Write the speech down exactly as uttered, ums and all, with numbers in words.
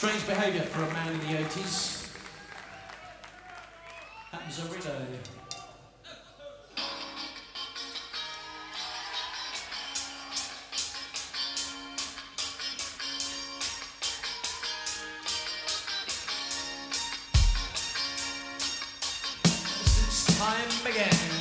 Strange behaviour for a man in the eighties. Happens every day. Time again.